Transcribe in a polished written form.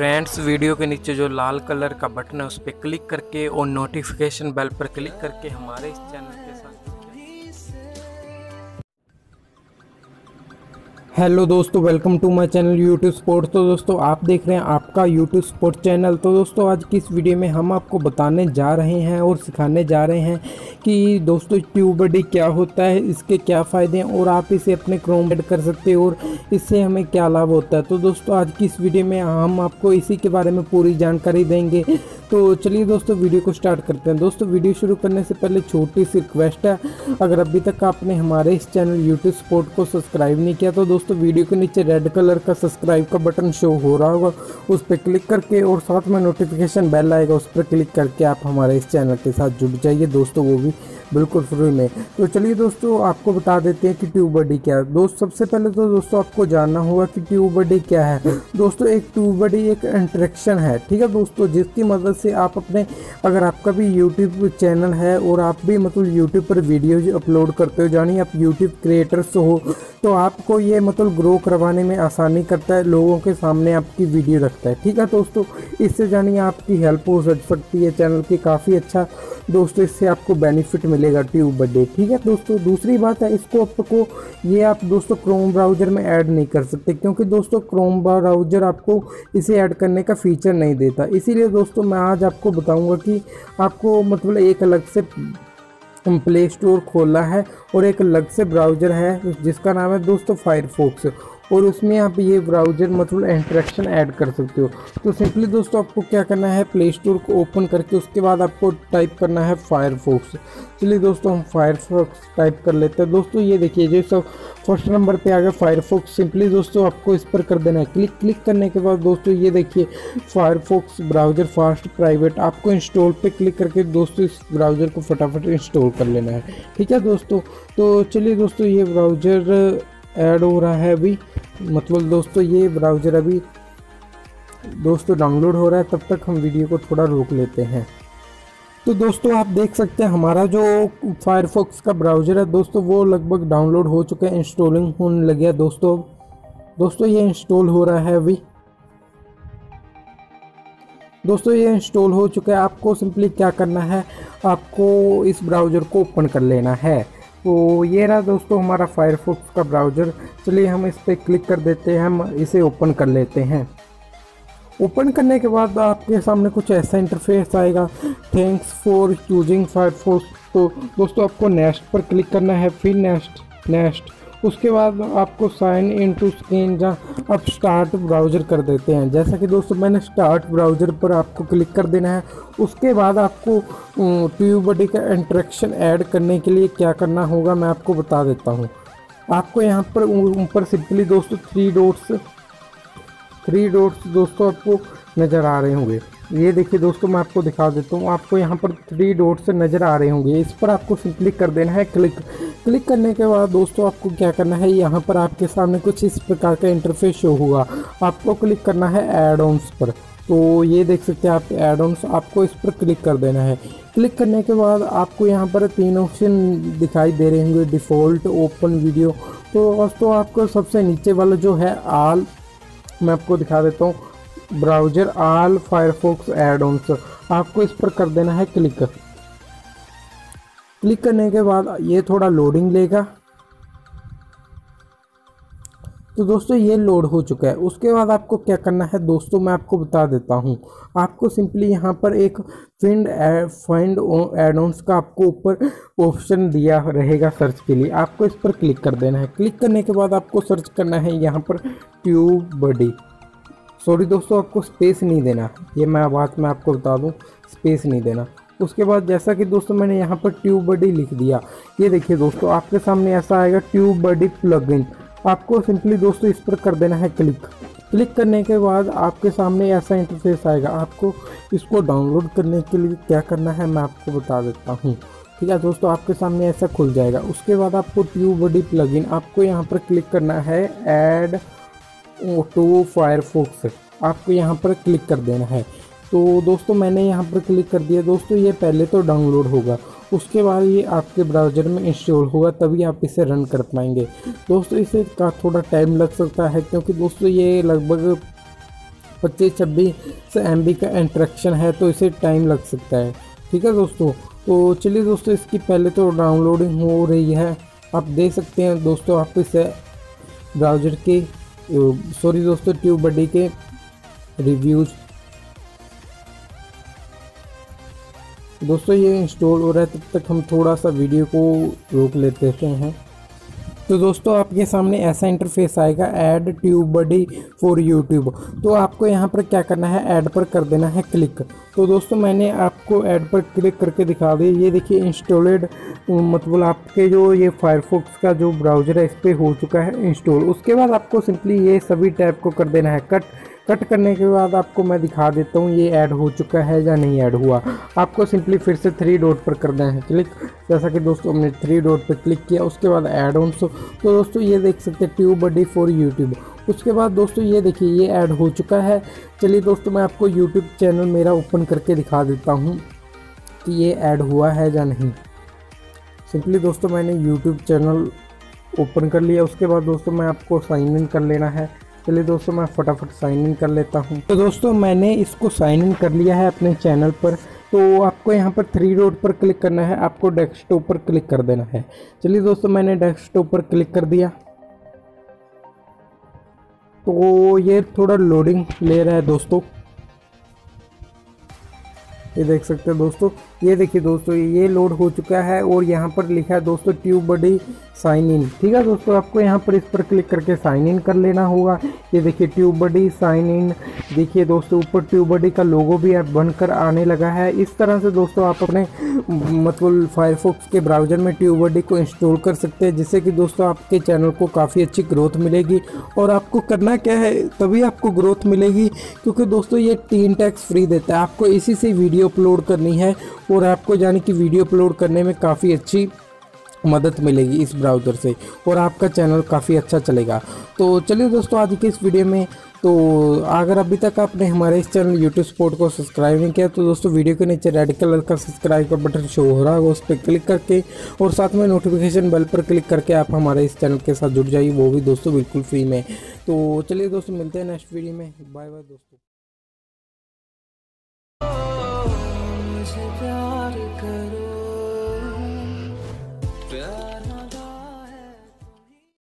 Friends, video के नीचे जो लाल कलर का बटन है उस पर क्लिक करके और नोटिफिकेशन बेल पर क्लिक करके हमारे इस चैनल के साथ। हेलो दोस्तों, welcome to my channel YouTube sport. तो दोस्तों आप देख रहे हैं आपका YouTube स्पोर्ट चैनल। तो दोस्तों आज की इस वीडियो में हम आपको बताने जा रहे हैं और सिखाने जा रहे हैं कि दोस्तों ट्यूबबडी क्या होता है, इसके क्या फ़ायदे हैं और आप इसे अपने क्रोम ऐड कर सकते हो और इससे हमें क्या लाभ होता है। तो दोस्तों आज की इस वीडियो में हम आपको इसी के बारे में पूरी जानकारी देंगे। तो चलिए दोस्तों वीडियो को स्टार्ट करते हैं। दोस्तों वीडियो शुरू करने से पहले छोटी सी रिक्वेस्ट है, अगर अभी तक आपने हमारे इस चैनल YouTube स्पोर्ट को सब्सक्राइब नहीं किया तो दोस्तों वीडियो के नीचे रेड कलर का सब्सक्राइब का बटन शो हो रहा होगा, उस पर क्लिक करके और साथ में नोटिफिकेशन बेल आएगा, उस पर क्लिक करके आप हमारे इस चैनल के साथ जुड़ जाइए दोस्तों, वो भी बिल्कुल फ्री में। तो चलिए दोस्तों आपको बता देते हैं कि ट्यूबबडी क्या है। दोस्त सबसे पहले तो दोस्तों आपको जानना होगा कि ट्यूबबडी क्या है। दोस्तों एक ट्यूबबडी एक इंटरेक्शन है, ठीक है दोस्तों, जिसकी मदद से आप अपने, अगर आपका भी यूट्यूब चैनल है और आप भी मतलब यूट्यूब पर वीडियो अपलोड करते हो, यानी आप यूट्यूब क्रिएटर्स हो, तो आपको ये मतलब ग्रो करवाने में आसानी करता है, लोगों के सामने आपकी वीडियो रखता है, ठीक है दोस्तों। इससे जानिए आपकी हेल्प हो सकती है चैनल की, काफ़ी अच्छा दोस्तों इससे आपको बेनिफिट मिलेगा ट्यूबबडी, ठीक है दोस्तों। दूसरी बात है, इसको आपको ये आप दोस्तों क्रोम ब्राउज़र में ऐड नहीं कर सकते, क्योंकि दोस्तों क्रोम ब्राउज़र आपको इसे ऐड करने का फीचर नहीं देता। इसीलिए दोस्तों मैं आज आपको बताऊंगा कि आपको मतलब एक अलग से प्ले स्टोर खोला है और एक अलग से ब्राउज़र है जिसका नाम है दोस्तों फायरफॉक्स, और उसमें आप ये ब्राउज़र मतलब इंटरेक्शन ऐड कर सकते हो। तो सिंपली दोस्तों आपको क्या करना है, प्ले स्टोर को ओपन करके उसके बाद आपको टाइप करना है फायरफॉक्स। चलिए दोस्तों हम फायरफॉक्स टाइप कर लेते हैं। दोस्तों ये देखिए जो सब फर्स्ट नंबर पे आ गया फायरफॉक्स। सिंपली दोस्तों आपको इस पर कर देना है क्लिक। क्लिक करने के बाद दोस्तों ये देखिए फायरफॉक्स ब्राउज़र फास्ट प्राइवेट, आपको इंस्टॉल पे क्लिक करके दोस्तों इस ब्राउज़र को फटाफट इंस्टॉल कर लेना है, ठीक है दोस्तों। तो चलिए दोस्तों ये ब्राउज़र ऐड हो रहा है अभी, मतलब दोस्तों ये ब्राउज़र अभी दोस्तों डाउनलोड हो रहा है, तब तक हम वीडियो को थोड़ा रोक लेते हैं। तो दोस्तों आप देख सकते हैं हमारा जो फायरफॉक्स का ब्राउज़र है दोस्तों वो लगभग डाउनलोड हो चुका है, इंस्टॉलिंग होने लग गया दोस्तों। दोस्तों ये इंस्टॉल हो रहा है अभी, दोस्तों ये इंस्टॉल हो चुका है। आपको सिंपली क्या करना है, आपको इस ब्राउज़र को ओपन कर लेना है। तो ये रहा दोस्तों हमारा फायरफॉक्स का ब्राउज़र। चलिए हम इस पर क्लिक कर देते हैं, हम इसे ओपन कर लेते हैं। ओपन करने के बाद आपके सामने कुछ ऐसा इंटरफेस आएगा, थैंक्स फॉर चूजिंग फायरफॉक्स। तो दोस्तों आपको नेक्स्ट पर क्लिक करना है, फिर नेक्स्ट नेक्स्ट, उसके बाद आपको साइन इन टू स्क्रीन, जहाँ आप स्टार्ट ब्राउज़र कर देते हैं। जैसा कि दोस्तों मैंने स्टार्ट ब्राउज़र पर आपको क्लिक कर देना है। उसके बाद आपको ट्यूबबडी का इंटरेक्शन ऐड करने के लिए क्या करना होगा मैं आपको बता देता हूँ। आपको यहाँ पर ऊपर सिंपली दोस्तों थ्री डॉट्स दोस्तों आपको नज़र आ रहे होंगे, ये देखिए दोस्तों मैं आपको दिखा देता हूँ। आपको यहाँ पर थ्री डॉट्स नज़र आ रहे होंगे, इस पर आपको सिंपली कर देना है क्लिक। क्लिक करने के बाद दोस्तों आपको क्या करना है, यहाँ पर आपके सामने कुछ इस प्रकार का इंटरफेस शो होगा, आपको क्लिक करना है ऐड ऑन्स पर। तो ये देख सकते हैं आप ऐड ऑन्स, आपको इस पर क्लिक कर देना है। क्लिक करने के बाद आपको यहाँ पर तीन ऑप्शन दिखाई दे रहे होंगे, डिफ़ॉल्ट, ओपन वीडियो। तो दोस्तों आपको सबसे नीचे वाला जो है आल, मैं आपको दिखा देता हूँ, browser all Firefox add ons, आपको इस पर कर देना है क्लिक। क्लिक करने के बाद ये थोड़ा लोडिंग लेगा। तो दोस्तों ये लोड हो चुका है। उसके बाद आपको क्या करना है दोस्तों मैं आपको बता देता हूँ। आपको सिंपली यहाँ पर एक फाइंड ऐड ऑन्स का आपको ऊपर ऑप्शन दिया रहेगा सर्च के लिए, आपको इस पर क्लिक कर देना है। क्लिक करने के बाद आपको सर्च करना है यहाँ पर ट्यूबबडी। सॉरी दोस्तों आपको स्पेस नहीं देना, ये मैं बात मैं आपको बता दूं, स्पेस नहीं देना। उसके बाद जैसा कि दोस्तों मैंने यहाँ पर ट्यूबबडी लिख दिया, ये देखिए दोस्तों आपके सामने ऐसा आएगा ट्यूबबडी प्लगइन, आपको सिंपली दोस्तों इस पर कर देना है क्लिक। क्लिक करने के बाद आपके सामने ऐसा इंटरफेस आएगा, आपको इसको डाउनलोड करने के लिए क्या करना है मैं आपको बता देता हूँ, ठीक है दोस्तों। आपके सामने ऐसा खुल जाएगा, उसके बाद आपको ट्यूबबडी प्लगइन, आपको यहाँ पर क्लिक करना है ऐड टू फायरफॉक्स, आपको यहाँ पर क्लिक कर देना है। तो दोस्तों मैंने यहाँ पर क्लिक कर दिया। दोस्तों ये पहले तो डाउनलोड होगा, उसके बाद ये आपके ब्राउज़र में इंस्टॉल होगा, तभी आप इसे रन कर पाएंगे। दोस्तों इसे का थोड़ा टाइम लग सकता है, क्योंकि दोस्तों ये लगभग 25-26 MB का इंटरेक्शन है तो इसे टाइम लग सकता है। ठीक है दोस्तों, तो चलिए दोस्तों इसकी पहले तो डाउनलोडिंग हो रही है, आप देख सकते हैं दोस्तों। आप इसे ब्राउज़र के सॉरी दोस्तों ट्यूबबडी के रिव्यूज़ दोस्तों ये इंस्टॉल हो रहा है, तब तक हम थोड़ा सा वीडियो को रोक लेते हैं। तो दोस्तों आपके सामने ऐसा इंटरफेस आएगा, ऐड ट्यूबबडी फॉर यूट्यूब। तो आपको यहाँ पर क्या करना है, ऐड पर कर देना है क्लिक। तो दोस्तों मैंने आपको ऐड पर क्लिक करके दिखा दी। ये देखिए इंस्टॉलेड मतलब आपके जो ये फायरफॉक्स का जो ब्राउज़र है इस पर हो चुका है इंस्टॉल। उसके बाद आपको सिंपली ये सभी टैब को कर देना है कट। कट करने के बाद आपको मैं दिखा देता हूँ ये ऐड हो चुका है या नहीं ऐड हुआ। आपको सिंपली फिर से 3 डॉट पर करना है क्लिक। जैसा कि दोस्तों हमने 3 डॉट पर क्लिक किया, उसके बाद ऐड ऑन। तो दोस्तों ये देख सकते हैं ट्यूबबडी फॉर यूट्यूब। उसके बाद दोस्तों ये देखिए ये ऐड हो चुका है। चलिए दोस्तों मैं आपको यूट्यूब चैनल मेरा ओपन करके दिखा देता हूँ कि ये ऐड हुआ है या नहीं। सिंपली दोस्तों मैंने यूट्यूब चैनल ओपन कर लिया। उसके बाद दोस्तों मैं आपको साइन इन कर लेना है। चलिए दोस्तों मैं फटाफट साइन इन कर लेता हूँ। तो दोस्तों मैंने इसको साइन इन कर लिया है अपने चैनल पर। तो आपको यहाँ पर 3 डॉट पर क्लिक करना है, आपको डेस्कटॉप पर क्लिक कर देना है। चलिए दोस्तों मैंने डेस्कटॉप पर क्लिक कर दिया। तो ये थोड़ा लोडिंग ले रहा है दोस्तों, ये देख सकते हैं दोस्तों। ये देखिए दोस्तों ये लोड हो चुका है और यहाँ पर लिखा है दोस्तों ट्यूबबडी साइन इन। ठीक है दोस्तों, आपको यहाँ पर इस पर क्लिक करके साइन इन कर लेना होगा। ये देखिए ट्यूबबडी साइन इन। देखिए दोस्तों ऊपर ट्यूबबडी का लोगो भी बनकर आने लगा है। इस तरह से दोस्तों आप अपने मतलब फायरफॉक्स के ब्राउज़र में ट्यूबबडी को इंस्टॉल कर सकते हैं, जिससे कि दोस्तों आपके चैनल को काफ़ी अच्छी ग्रोथ मिलेगी। और आपको करना क्या है, तभी आपको ग्रोथ मिलेगी, क्योंकि दोस्तों ये 3 टैक्स फ्री देता है। आपको इसी से वीडियो अपलोड करनी है और आपको यानी कि वीडियो अपलोड करने में काफ़ी अच्छी मदद मिलेगी इस ब्राउज़र से और आपका चैनल काफ़ी अच्छा चलेगा। तो चलिए दोस्तों आज के इस वीडियो में, तो अगर अभी तक आपने हमारे इस चैनल YouTube स्पोर्ट को सब्सक्राइब नहीं किया तो दोस्तों वीडियो के नीचे रेड कलर का सब्सक्राइब का बटन शो हो रहा है, उस पर क्लिक करके और साथ में नोटिफिकेशन बेल पर क्लिक करके आप हमारे इस चैनल के साथ जुड़ जाइए, वो भी दोस्तों बिल्कुल फ्री में। तो चलिए दोस्तों मिलते हैं नेक्स्ट वीडियो में, बाय बाय दोस्तों।